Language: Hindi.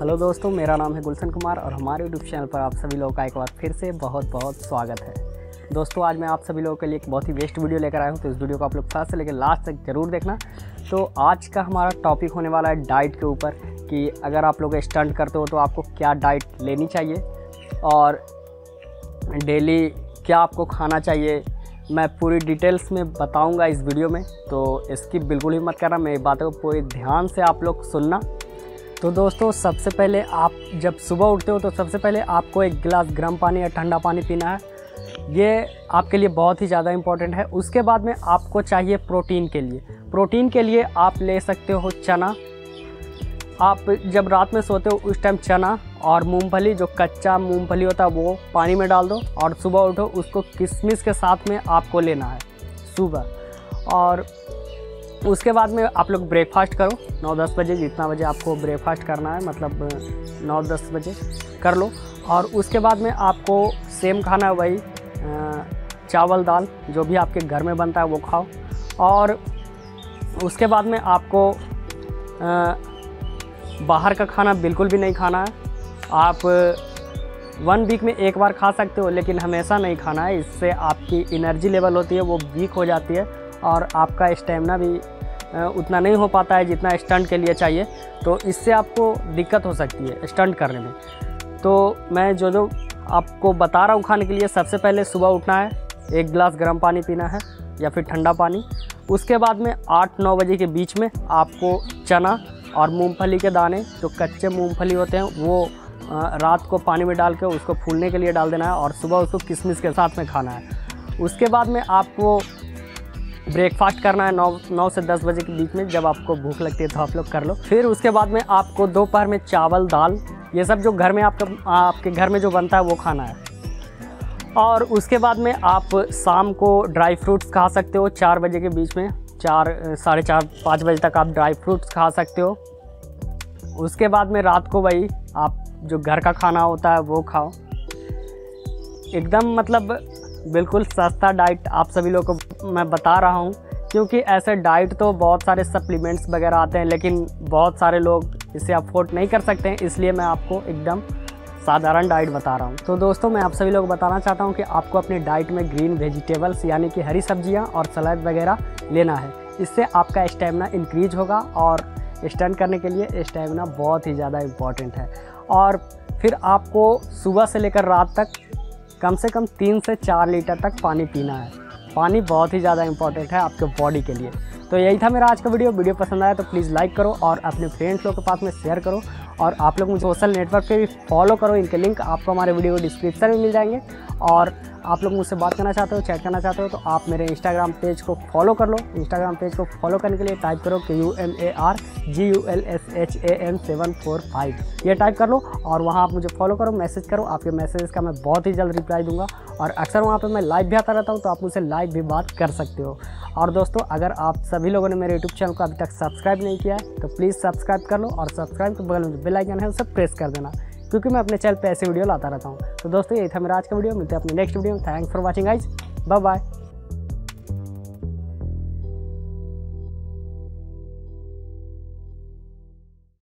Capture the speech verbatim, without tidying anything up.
हेलो दोस्तों, मेरा नाम है गुलशन कुमार और हमारे यूट्यूब चैनल पर आप सभी लोगों का एक बार फिर से बहुत बहुत स्वागत है। दोस्तों, आज मैं आप सभी लोगों के लिए एक बहुत ही बेस्ट वीडियो लेकर आया हूं, तो इस वीडियो को आप लोग फर्स्ट से लेकर लास्ट तक ज़रूर देखना। तो आज का हमारा टॉपिक होने वाला है डाइट के ऊपर कि अगर आप लोग स्टंट करते हो तो आपको क्या डाइट लेनी चाहिए और डेली क्या आपको खाना चाहिए। मैं पूरी डिटेल्स में बताऊँगा इस वीडियो में, तो इसकी बिल्कुल ही मत करना, मेरी बातों को पूरी ध्यान से आप लोग सुनना। तो दोस्तों, सबसे पहले आप जब सुबह उठते हो तो सबसे पहले आपको एक गिलास गर्म पानी या ठंडा पानी पीना है, ये आपके लिए बहुत ही ज़्यादा इम्पोर्टेंट है। उसके बाद में आपको चाहिए प्रोटीन के लिए प्रोटीन के लिए आप ले सकते हो चना। आप जब रात में सोते हो उस टाइम चना और मूंगफली, जो कच्चा मूंगफली होता है वो पानी में डाल दो और सुबह उठो उसको किशमिश के साथ में आपको लेना है सुबह। और उसके बाद में आप लोग ब्रेकफास्ट करो नौ दस बजे, जितना बजे आपको ब्रेकफास्ट करना है, मतलब नौ दस बजे कर लो। और उसके बाद में आपको सेम खाना है, वही चावल दाल जो भी आपके घर में बनता है वो खाओ। और उसके बाद में आपको बाहर का खाना बिल्कुल भी नहीं खाना है। आप वन वीक में एक बार खा सकते हो, लेकिन हमेशा नहीं खाना है। इससे आपकी एनर्जी लेवल होती है वो वीक हो जाती है और आपका स्टेमिना भी उतना नहीं हो पाता है जितना स्टंट के लिए चाहिए, तो इससे आपको दिक्कत हो सकती है स्टंट करने में। तो मैं जो जो आपको बता रहा हूँ खाने के लिए, सबसे पहले सुबह उठना है, एक गिलास गर्म पानी पीना है या फिर ठंडा पानी। उसके बाद में आठ नौ बजे के बीच में आपको चना और मूंगफली के दाने, जो कच्चे मूंगफली होते हैं, वो रात को पानी में डाल के उसको फूलने के लिए डाल देना है और सुबह उसको किशमिश के साथ में खाना है। उसके बाद में आपको ब्रेकफास्ट करना है नौ नौ से दस बजे के बीच में, जब आपको भूख लगती है तो आप लोग कर लो। फिर उसके बाद में आपको दोपहर में चावल दाल, ये सब जो घर में आपका आपके घर में जो बनता है वो खाना है। और उसके बाद में आप शाम को ड्राई फ्रूट्स खा सकते हो चार बजे के बीच में, चार साढ़े चार पाँच बजे तक आप ड्राई फ्रूट्स खा सकते हो। उसके बाद में रात को वही आप जो घर का खाना होता है वो खाओ। एकदम मतलब बिल्कुल सस्ता डाइट आप सभी लोगों को मैं बता रहा हूँ, क्योंकि ऐसे डाइट तो बहुत सारे सप्लीमेंट्स वगैरह आते हैं, लेकिन बहुत सारे लोग इसे अफोर्ड नहीं कर सकते हैं, इसलिए मैं आपको एकदम साधारण डाइट बता रहा हूँ। तो दोस्तों, मैं आप सभी लोग को बताना चाहता हूँ कि आपको अपने डाइट में ग्रीन वेजिटेबल्स यानी कि हरी सब्जियाँ और सलाद वगैरह लेना है। इससे आपका स्टेमिना इंक्रीज होगा और स्टंट करने के लिए स्टेमिना बहुत ही ज़्यादा इम्पॉर्टेंट है। और फिर आपको सुबह से लेकर रात तक कम से कम तीन से चार लीटर तक पानी पीना है। पानी बहुत ही ज़्यादा इंपॉर्टेंट है आपके बॉडी के लिए। तो यही था मेरा आज का वीडियो वीडियो पसंद आया तो प्लीज़ लाइक करो और अपने फ्रेंड्स लोग के पास में शेयर करो। और आप लोग मुझे सोशल नेटवर्क पे भी फॉलो करो, इनके लिंक आपको हमारे वीडियो डिस्क्रिप्शन में मिल जाएंगे। और आप लोग मुझसे बात करना चाहते हो, चैट करना चाहते हो, तो आप मेरे इंस्टाग्राम पेज को फॉलो कर लो। इंस्टाग्राम पेज को फॉलो करने के लिए टाइप करो कि U M A R G U L S H A M seven four five, ये टाइप कर लो और वहाँ आप मुझे फॉलो करो, मैसेज करो। आपके मैसेज का मैं बहुत ही जल्द रिप्लाई दूंगा और अक्सर वहाँ पर मैं लाइव भी आता रहता हूँ, तो आप मुझसे लाइव भी बात कर सकते हो। और दोस्तों, अगर आप सभी लोगों ने मेरे यूट्यूब चैनल को अभी तक सब्सक्राइब नहीं किया है तो प्लीज़ सब्सक्राइब कर लो और सब्सक्राइब के बगल में जो बेल आइकन है उसे प्रेस कर देना, क्योंकि मैं अपने चैनल पे ऐसे वीडियो लाता रहता हूँ। तो दोस्तों, यही था मेरा आज का वीडियो। मिलते हैं अपने नेक्स्ट वीडियो में। Thanks for watching guys, bye bye.